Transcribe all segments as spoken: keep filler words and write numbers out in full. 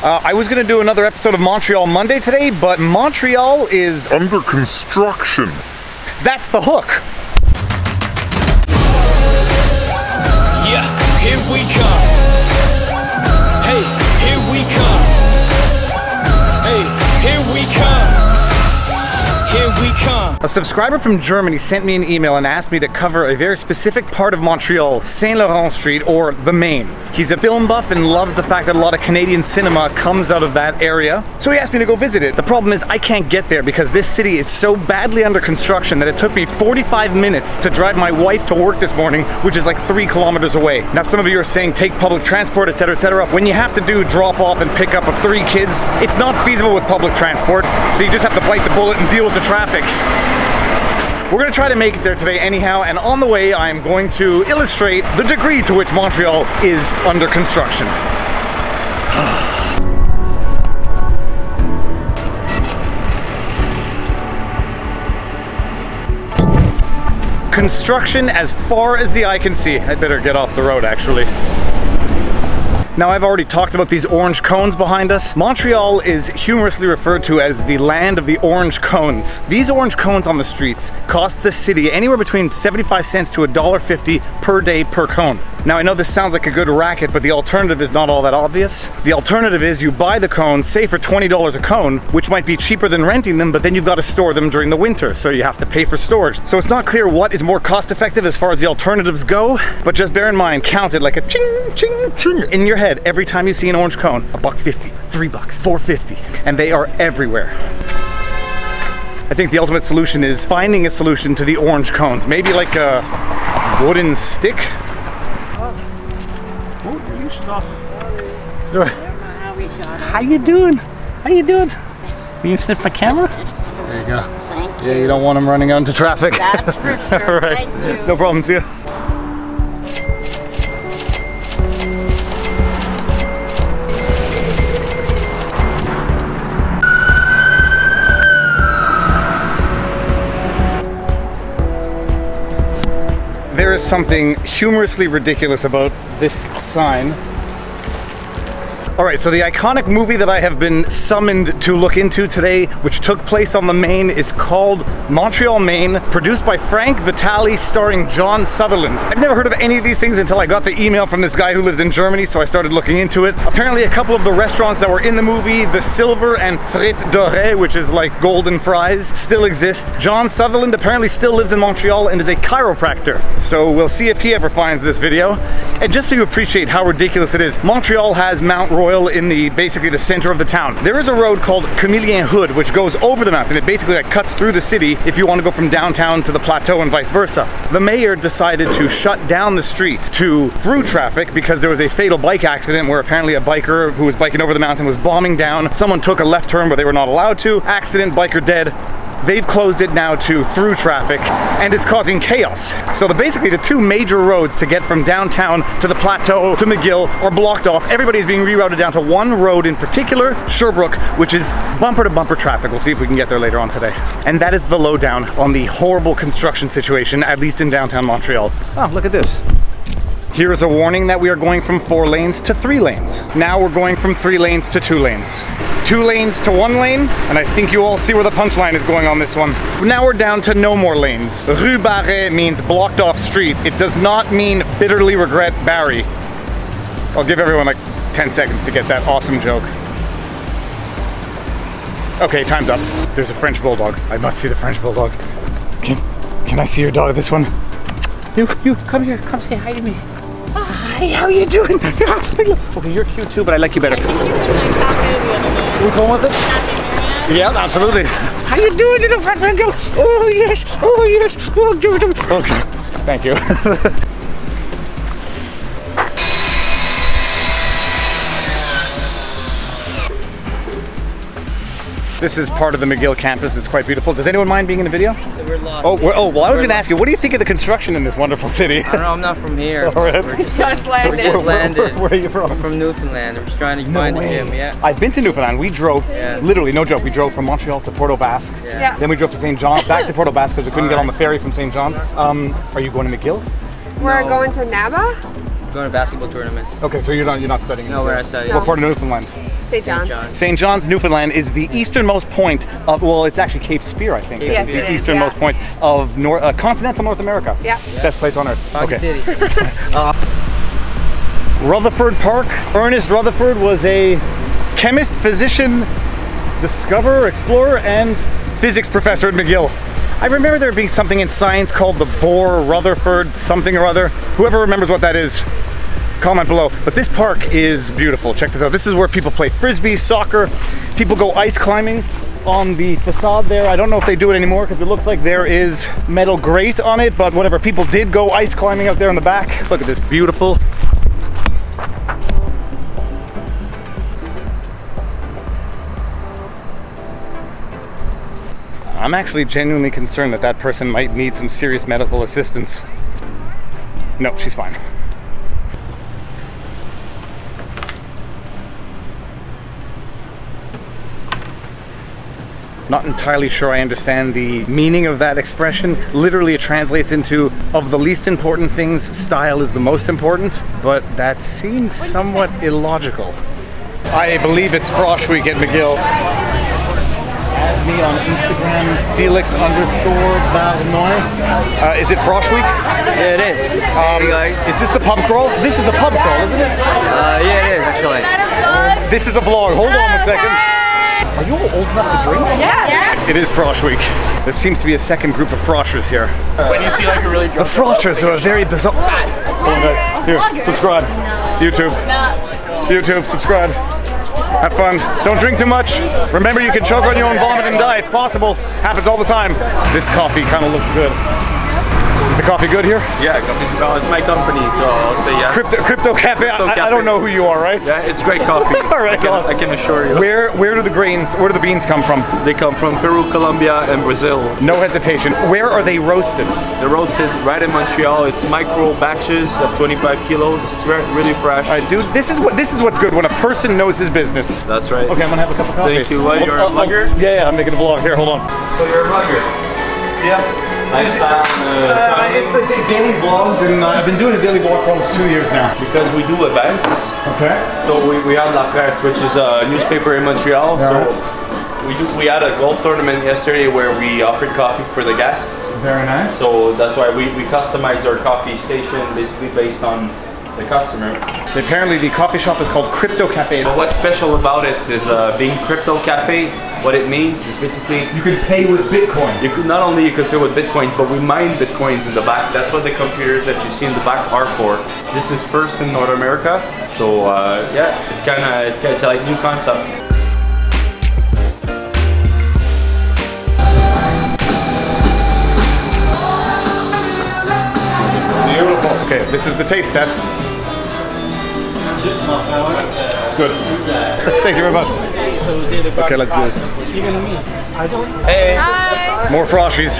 Uh, I was going to do another episode of Montreal Monday today, but Montreal is under construction. That's the hook. Yeah, here we come. Hey, here we come. Hey, here we come. Here we come. A subscriber from Germany sent me an email and asked me to cover a very specific part of Montreal, Saint Laurent Street, or the Main. He's a film buff and loves the fact that a lot of Canadian cinema comes out of that area, so he asked me to go visit it. The problem is I can't get there because this city is so badly under construction that it took me forty-five minutes to drive my wife to work this morning, which is like three kilometers away. Now some of you are saying take public transport, etc, et cetera. When you have to do drop off and pick up of three kids, it's not feasible with public transport, so you just have to bite the bullet and deal with the traffic. We're gonna try to make it there today anyhow, and on the way I'm going to illustrate the degree to which Montreal is under construction. Construction as far as the eye can see. I better get off the road actually. Now, I've already talked about these orange cones behind us. Montreal is humorously referred to as the land of the orange cones. These orange cones on the streets cost the city anywhere between seventy-five cents to a dollar fifty per day per cone. Now, I know this sounds like a good racket, but the alternative is not all that obvious. The alternative is you buy the cones, say for twenty dollars a cone, which might be cheaper than renting them, but then you've got to store them during the winter, so you have to pay for storage. So it's not clear what is more cost effective as far as the alternatives go, but just bear in mind, count it like a ching, ching, ching in your head every time you see an orange cone. A buck fifty, three bucks, four fifty, and they are everywhere. I think the ultimate solution is finding a solution to the orange cones. Maybe like a wooden stick. Oh, the leash is off. How you doing? How you doing? You can sniff my camera? There you go. Thank you. Yeah, you don't want them running onto traffic. That's for sure. Right. Thank you. No problem, see ya. There is something humorously ridiculous about this sign. Alright, so the iconic movie that I have been summoned to look into today, which took place on the Main, is called Montreal Maine, produced by Frank Vitali, starring John Sutherland. I've never heard of any of these things until I got the email from this guy who lives in Germany, so I started looking into it. Apparently a couple of the restaurants that were in the movie, The Silver and Frite Dorée, which is like golden fries, still exist. John Sutherland apparently still lives in Montreal and is a chiropractor, so we'll see if he ever finds this video. And just so you appreciate how ridiculous it is, Montreal has Mount Royal in the basically the center of the town. There is a road called Camillien Houde, which goes over the mountain. It basically like, cuts through the city if you want to go from downtown to the plateau and vice versa. The mayor decided to shut down the street to through traffic because there was a fatal bike accident where apparently a biker who was biking over the mountain was bombing down. Someone took a left turn where they were not allowed to. Accident, biker dead. They've closed it now to through traffic, and it's causing chaos. So the, basically the two major roads to get from downtown to the plateau to McGill are blocked off. Everybody's being rerouted down to one road in particular, Sherbrooke, which is bumper to bumper traffic. We'll see if we can get there later on today. And that is the lowdown on the horrible construction situation, at least in downtown Montreal. Oh, look at this. Here is a warning that we are going from four lanes to three lanes. Now we're going from three lanes to two lanes. Two lanes to one lane, and I think you all see where the punchline is going on this one. Now we're down to no more lanes. Rue Barret means blocked off street. It does not mean bitterly regret Barry. I'll give everyone like ten seconds to get that awesome joke. Okay, time's up. There's a French bulldog. I must see the French bulldog. Can, can I see your dog, this one? You, you, come here, come say hi to me. Hey, how you doing? Okay, you're cute too, but I like you better. I think you were nice after the other day. Which one was it? Yeah, absolutely. How you doing, little fat man? Oh yes, oh yes, oh give it to me. Okay, thank you. This is part of the McGill campus. It's quite beautiful. Does anyone mind being in the video? So we're lost. Oh, we're, oh well, I was going to ask you, what do you think of the construction in this wonderful city? I don't know, I'm not from here. All right. We're just, just landed. We're just landed. Where, where, where are you from? I'm from Newfoundland. I'm just trying to no find way. him, yeah. I've been to Newfoundland. We drove, yeah. literally, no joke, we drove from Montreal to Port-au-Basque. Yeah. Yeah. Then we drove to Saint John's, back to Port-au-Basque because we couldn't right. get on the ferry from Saint John's. Um, are you going to McGill? We're no. going to Naba. going to a basketball tournament. Okay, so you're not you're not studying. No, where I study. What part of Newfoundland? Saint John's. Saint John's, Newfoundland is the easternmost point of, well, it's actually Cape Spear, I think. Yes, the easternmost yeah. point of North, uh, continental North America. Yeah. yeah. Best place on earth. Park okay. City. uh, Rutherford Park. Ernest Rutherford was a chemist, physician, discoverer, explorer, and physics professor at McGill. I remember there being something in science called the Bohr Rutherford something or other. Whoever remembers what that is, comment below. But this park is beautiful. Check this out. This is where people play frisbee, soccer. People go ice climbing on the facade there. I don't know if they do it anymore because it looks like there is metal grate on it, but whatever. People did go ice climbing out there in the back. Look at this beautiful. I'm actually genuinely concerned that that person might need some serious medical assistance. No, she's fine. Not entirely sure I understand the meaning of that expression. Literally, it translates into, of the least important things, style is the most important, but that seems somewhat illogical. I believe it's Frosh Week at McGill. Add me on Instagram, Felix underscore Barnoy. Uh, is it Frosh Week? Yeah, it is. Um, hey guys. Is this the pub crawl? This is a pub crawl, isn't it? Uh, yeah, it is, actually. Uh, this is a vlog. Hold on a second. Are you all old enough to drink? Yes. Yeah. It is Frosh Week. There seems to be a second group of Froshers here. Uh, when you see like a really drunk The Froshers are very bizarre. Come on, guys. Here, subscribe. No. YouTube. No. YouTube, subscribe. Have fun. Don't drink too much. Remember, you can choke on your own vomit and die. It's possible. Happens all the time. This coffee kind of looks good. Is the coffee good here? Yeah, coffee's well. It's my company, so I'll say yeah. Crypto, Crypto Café. I, I, I don't know who you are, right? Yeah, it's great coffee. All right, I can, awesome. I can assure you. Where, where do the grains, where do the beans come from? They come from Peru, Colombia, and Brazil. No hesitation. Where are they roasted? They're roasted right in Montreal. It's micro batches of twenty-five kilos. It's really fresh. All right, dude. This is what this is what's good when a person knows his business. That's right. Okay, I'm gonna have a cup of coffee. Thank you. Well, you're a vlogger? Yeah, yeah. I'm making a vlog. Here, hold on. So you're a vlogger? Yeah. Nice time, uh, uh, it's a daily vlogs, and uh, I've been doing a daily vlog for almost two years now. Because we do events. Okay. So we, we have La Presse, which is a newspaper in Montreal. Yeah. So we do, we had a golf tournament yesterday where we offered coffee for the guests. Very nice. So that's why we, we customize our coffee station basically based on the customer. Apparently the coffee shop is called Crypto Café. But what's special about it is uh, being Crypto Café. What it means is basically you can pay with Bitcoin. You could, not only you can pay with Bitcoins, but we mine Bitcoins in the back. That's what the computers that you see in the back are for. This is first in North America, so uh, yeah, it's kind of it's kind of like new concept. Beautiful. Okay, this is the taste test. It's good. Thank you very much. Okay, let's do this. Hey! Hi. More froshies.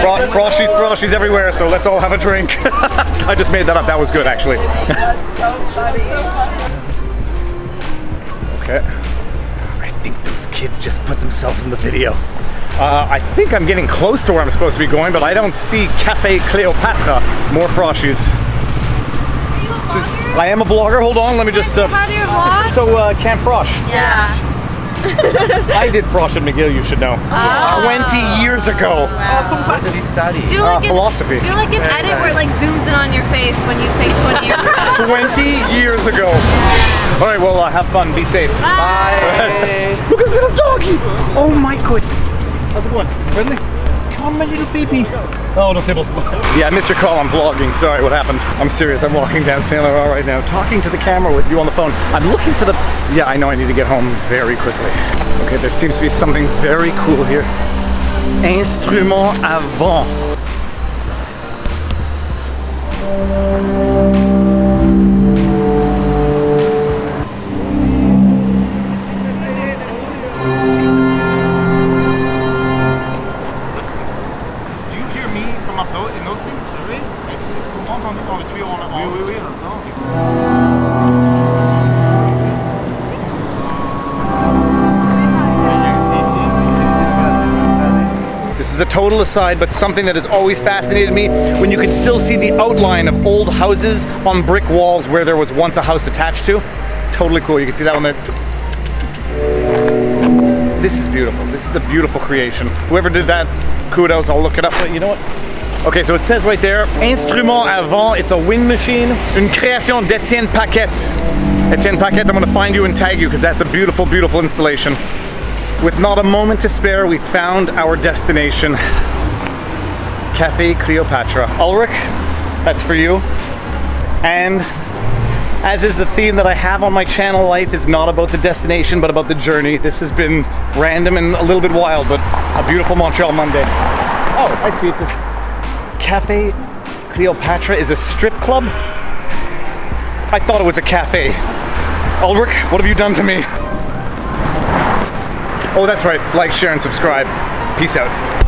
Fro froshies, froshies everywhere, so let's all have a drink. I just made that up, that was good actually. That's so funny. Okay. I think those kids just put themselves in the video. Uh, I think I'm getting close to where I'm supposed to be going, but I don't see Cafe Cleopatra. More froshies. This is I am a blogger. Hold on, let me just. Uh, How do you vlog? So uh, Camp Frosh. Yeah. I did Frosh at McGill. You should know. Oh. Twenty years ago. Wow. What did he study? Do like uh, an, philosophy. Do like an Very edit nice. where it like zooms in on your face when you say twenty years ago. Twenty years ago. All right. Well, uh, have fun. Be safe. Bye. Bye. Look at this little doggy. Oh my goodness. How's it going? Is it friendly? Come, my little baby. Oh, don't say possible. Yeah, I missed your call. I'm vlogging. Sorry, what happened? I'm serious. I'm walking down Saint Laurent right now, talking to the camera with you on the phone. I'm looking for the... Yeah, I know I need to get home very quickly. Okay, there seems to be something very cool here. Instrument avant. This is a total aside, but something that has always fascinated me, when you could still see the outline of old houses on brick walls where there was once a house attached to. Totally cool. You can see that one there. This is beautiful. This is a beautiful creation. Whoever did that, kudos. I'll look it up. But you know what? Okay, so it says right there, Instrument avant, it's a wind machine. Une création d'Etienne Paquette. Etienne Paquette, I'm gonna find you and tag you because that's a beautiful, beautiful installation. With not a moment to spare, we found our destination. Cafe Cleopatra. Ulrich, that's for you. And as is the theme that I have on my channel, life is not about the destination, but about the journey. This has been random and a little bit wild, but a beautiful Montreal Monday. Oh, I see it. Just Cafe Cleopatra is a strip club? I thought it was a cafe. Ulrich, what have you done to me? Oh, that's right. Like, share, and subscribe. Peace out.